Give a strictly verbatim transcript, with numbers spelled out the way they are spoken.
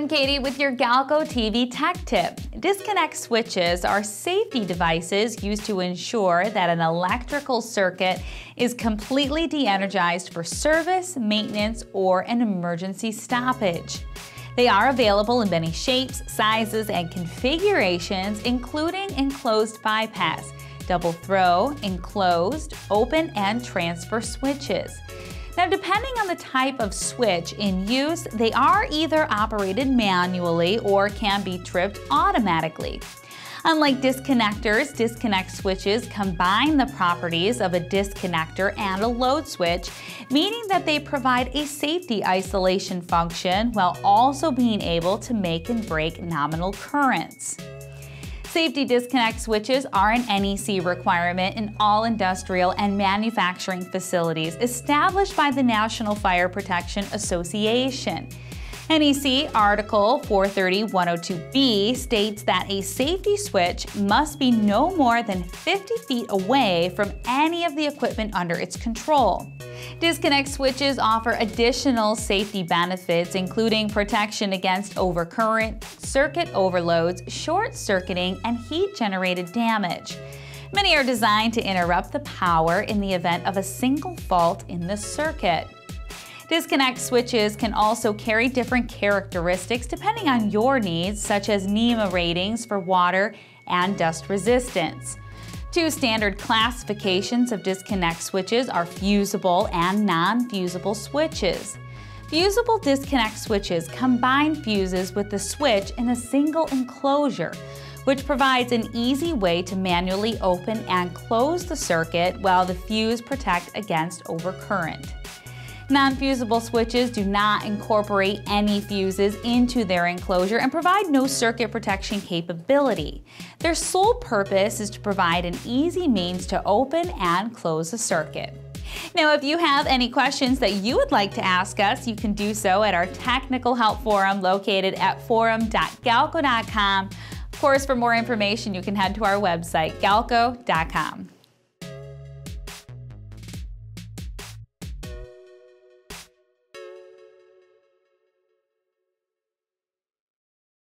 I'm Katie with your Galco T V Tech Tip. Disconnect switches are safety devices used to ensure that an electrical circuit is completely de-energized for service, maintenance, or an emergency stoppage. They are available in many shapes, sizes, and configurations, including enclosed bypass, double throw, enclosed, open, and transfer switches. Now, depending on the type of switch in use, they are either operated manually or can be tripped automatically. Unlike disconnectors, disconnect switches combine the properties of a disconnector and a load switch, meaning that they provide a safety isolation function while also being able to make and break nominal currents. Safety disconnect switches are an N E C requirement in all industrial and manufacturing facilities established by the National Fire Protection Association. N E C Article four thirty point one oh two B states that a safety switch must be no more than fifty feet away from any of the equipment under its control. Disconnect switches offer additional safety benefits, including protection against overcurrent, circuit overloads, short-circuiting, and heat-generated damage. Many are designed to interrupt the power in the event of a single fault in the circuit. Disconnect switches can also carry different characteristics depending on your needs, such as NEMA ratings for water and dust resistance. Two standard classifications of disconnect switches are fusible and non-fusible switches. Fusible disconnect switches combine fuses with the switch in a single enclosure, which provides an easy way to manually open and close the circuit while the fuse protects against overcurrent. Non-fusible switches do not incorporate any fuses into their enclosure and provide no circuit protection capability. Their sole purpose is to provide an easy means to open and close a circuit. Now, if you have any questions that you would like to ask us, you can do so at our Technical Help Forum located at forum dot galco dot com. Of course, for more information, you can head to our website, galco dot com.